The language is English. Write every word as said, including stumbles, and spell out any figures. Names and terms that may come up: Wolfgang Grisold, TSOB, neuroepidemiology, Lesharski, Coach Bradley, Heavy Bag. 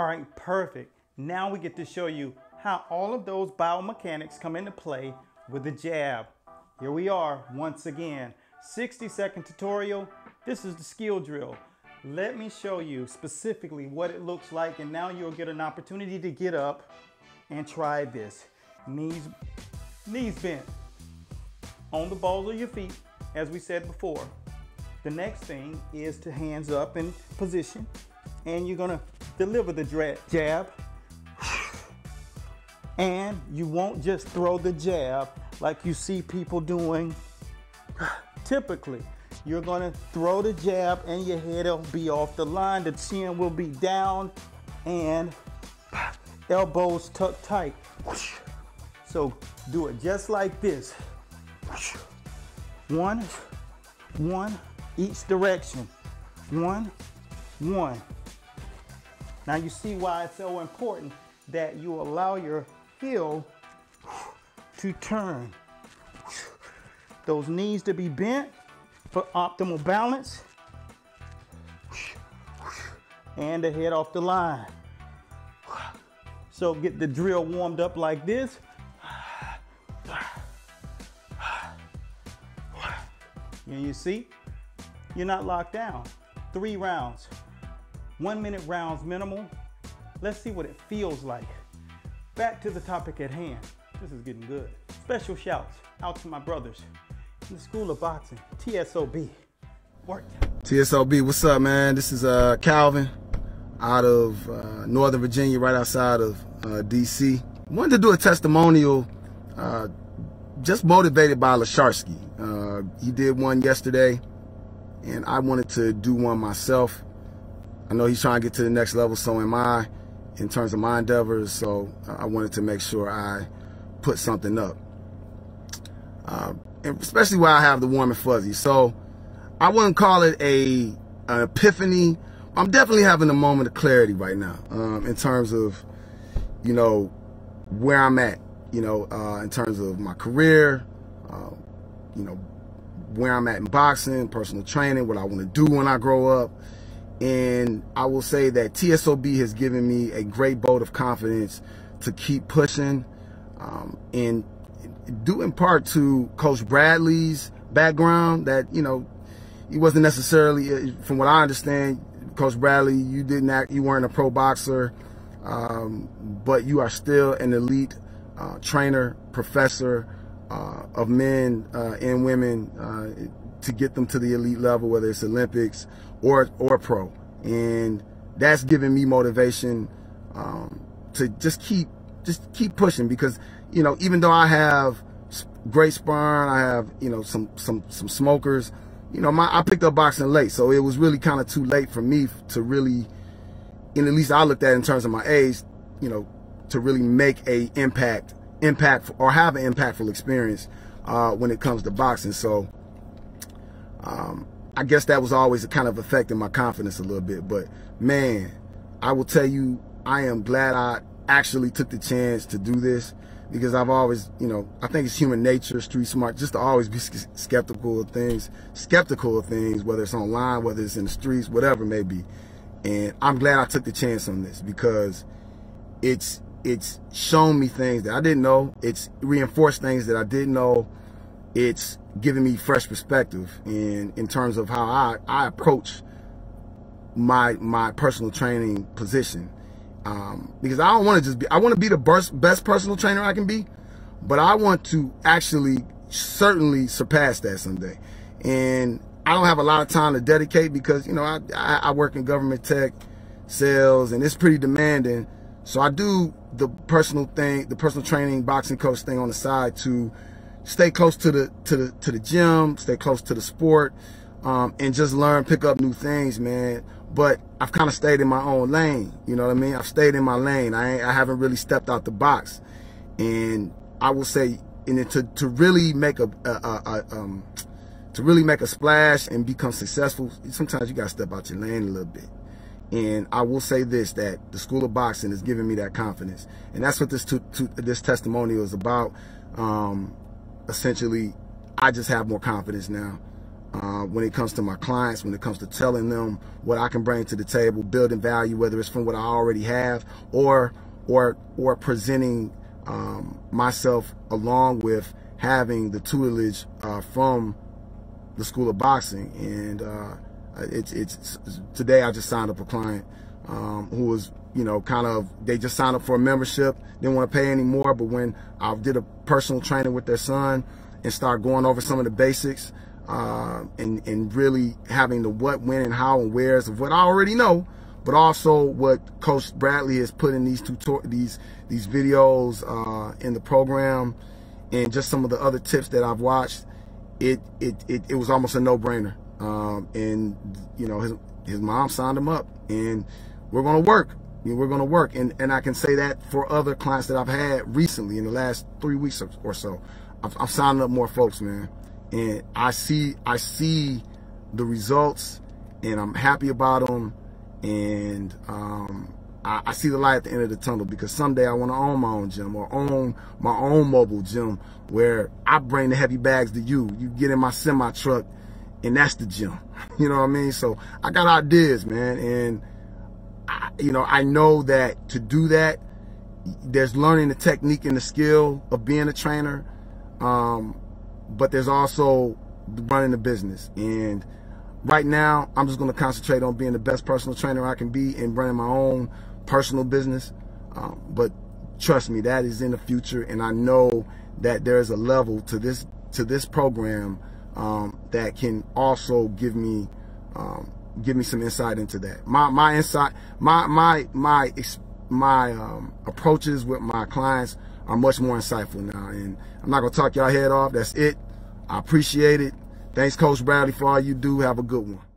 All right, perfect. Now we get to show you how all of those biomechanics come into play with the jab. Here we are once again. sixty second tutorial. This is the skill drill. Let me show you specifically what it looks like, and now you'll get an opportunity to get up and try this. Knees, knees bent on the balls of your feet, as we said before. The next thing is to hands up in position, and you're gonna deliver the jab. And you won't just throw the jab like you see people doing typically. You're gonna throw the jab and your head will be off the line, the chin will be down, and elbows tucked tight. So do it just like this. One, one, each direction. One, one. Now you see why it's so important that you allow your heel to turn. Those knees to be bent for optimal balance, and the head off the line. So get the drill warmed up like this. And you see, you're not locked down. Three rounds, one minute rounds minimal. Let's see what it feels like. Back to the topic at hand. This is getting good. Special shouts out to my brothers in the School of Boxing, T S O B. Work. T S O B, what's up, man? This is uh, Calvin out of uh, Northern Virginia, right outside of uh, D C Wanted to do a testimonial, uh, just motivated by Lesharski. Uh, he did one yesterday, and I wanted to do one myself. I know he's trying to get to the next level, so am I, in terms of my endeavors, so I wanted to make sure I put something up, uh, and especially where I have the warm and fuzzy. So I wouldn't call it a an epiphany. I'm definitely having a moment of clarity right now, um, in terms of, you know, where I'm at, you know, uh, in terms of my career, uh, you know, where I'm at in boxing, personal training, what I want to do when I grow up. And I will say that T S O B has given me a great boat of confidence to keep pushing, um, and due in part to Coach Bradley's background that, you know, he wasn't necessarily, from what I understand, Coach Bradley, you didn't act, you weren't a pro boxer, um, but you are still an elite uh, trainer, professor uh, of men uh, and women, uh, to get them to the elite level, whether it's Olympics or or pro. And that's giving me motivation um, to just keep just keep pushing, because, you know, even though I have great sparring, I have, you know, some some some smokers, you know, my I picked up boxing late, so it was really kind of too late for me to really, and at least I looked at it in terms of my age, you know, to really make a impact impact or have an impactful experience uh, when it comes to boxing. So Um, I guess that was always kind of affecting my confidence a little bit. But man, I will tell you, I am glad I actually took the chance to do this, because I've always, you know, I think it's human nature, street smart, just to always be skeptical of things, skeptical of things, whether it's online, whether it's in the streets, whatever it may be. And I'm glad I took the chance on this, because it's, it's shown me things that I didn't know. It's reinforced things that I didn't know. It's giving me fresh perspective in in terms of how I, I approach my my personal training position, um, because I don't want to just be, I want to be the best, best personal trainer I can be, but I want to actually certainly surpass that someday. And I don't have a lot of time to dedicate, because, you know, I, I, I work in government tech sales, and it's pretty demanding. So I do the personal thing, the personal training, boxing coach thing on the side to stay close to the to the to the gym, stay close to the sport, um, and just learn, pick up new things, man. But I've kind of stayed in my own lane. You know what I mean? I've stayed in my lane. I ain't, I haven't really stepped out the box. And I will say, and to to really make a, a, a, a um, to really make a splash and become successful, sometimes you gotta step out your lane a little bit. And I will say this, that the School of Boxing is giving me that confidence, and that's what this to, to, this testimonial is about. Um, Essentially, I just have more confidence now Uh, when it comes to my clients, when it comes to telling them what I can bring to the table, building value, whether it's from what I already have or or or presenting um, myself along with having the tutelage uh, from the School of Boxing. And uh, it's it's today I just signed up a client um, who was, you know, kind of, they just signed up for a membership, didn't want to pay any more. But when I did a personal training with their son and started going over some of the basics, Uh, and, and really having the what, when, and how, and where's of what I already know, but also what Coach Bradley has put in these tutor these these videos uh, in the program, and just some of the other tips that I've watched. It it it, it was almost a no-brainer, um, and you know his his mom signed him up, and we're gonna work. You know, we're gonna work, and and I can say that for other clients that I've had recently in the last three weeks or so, I've, I've signed up more folks, man. And I see, I see the results, and I'm happy about them. And um, I, I see the light at the end of the tunnel, because someday I want to own my own gym or own my own mobile gym where I bring the heavy bags to you. You get in my semi truck, and that's the gym. You know what I mean? So I got ideas, man, and I, you know I know that to do that, there's learning the technique and the skill of being a trainer. Um, But there's also running the business. And right now, I'm just going to concentrate on being the best personal trainer I can be and running my own personal business. Um, but trust me, that is in the future. And I know that there is a level to this to this program um, that can also give me um, give me some insight into that. My my insight, my my my my um, approaches with my clients are much more insightful now, and I'm not gonna talk y'all head off. That's it. I appreciate it. Thanks, Coach Bradley, for all you do. Have a good one.